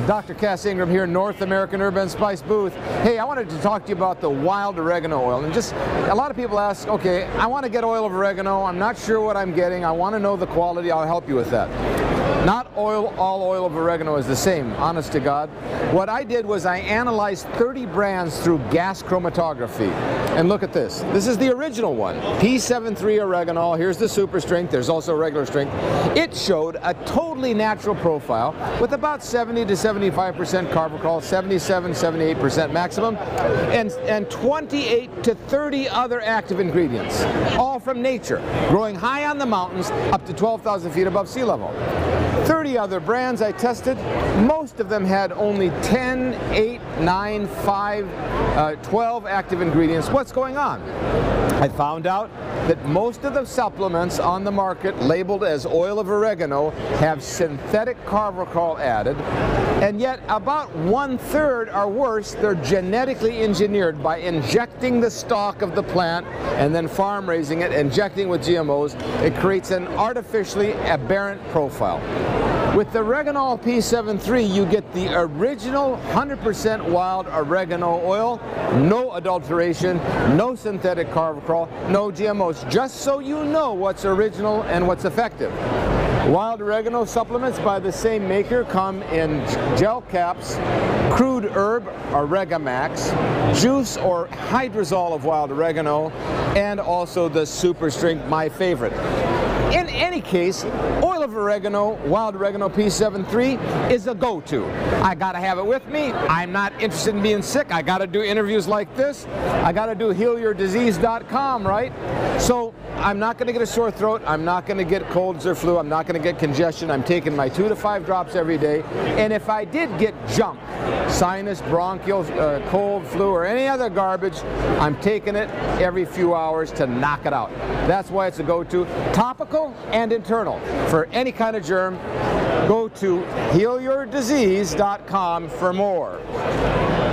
Dr. Cass Ingram here in North American Urban Spice Booth. Hey, I wanted to talk to you about the wild oregano oil. And just a lot of people ask, okay, I want to get oil of oregano. I'm not sure what I'm getting. I want to know the quality. I'll help you with that. Not oil, all oil of oregano is the same, honest to God. What I did was I analyzed 30 brands through gas chromatography. And look at this. This is the original one, P73 Oreganol. Here's the super strength. There's also regular strength. It showed a totally natural profile with about 70 to 75% carvacrol, 77, 78% maximum, and 28 to 30 other active ingredients, all from nature, growing high on the mountains up to 12,000 feet above sea level. 30 other brands I tested, most of them had only 10, 8, 9, 5, 12 active ingredients. What's going on? I found out that most of the supplements on the market labeled as oil of oregano have synthetic carvacrol added, and yet about 1/3 or worse, they're genetically engineered by injecting the stalk of the plant and then farm raising it, injecting with GMOs. It creates an artificially aberrant profile. With the Oreganol P73, you get the original 100% wild oregano oil, no adulteration, no synthetic carvacrol, no GMOs, just so you know what's original and what's effective. Wild oregano supplements by the same maker come in gel caps, crude herb, Oregamax, juice or hydrazole of wild oregano, and also the super strength, my favorite. In any case, oil of oregano, wild oregano P73 is a go-to. I gotta have it with me. I'm not interested in being sick. I gotta do interviews like this. I gotta do healyourdisease.com, right? So I'm not gonna get a sore throat. I'm not gonna get colds or flu. I'm not gonna get congestion. I'm taking my 2 to 5 drops every day. And if I did get junk, sinus, bronchial, cold, flu, or any other garbage, I'm taking it every few hours to knock it out. That's why it's a go-to. Topical and internal. For any kind of germ, go to healyourdisease.com for more.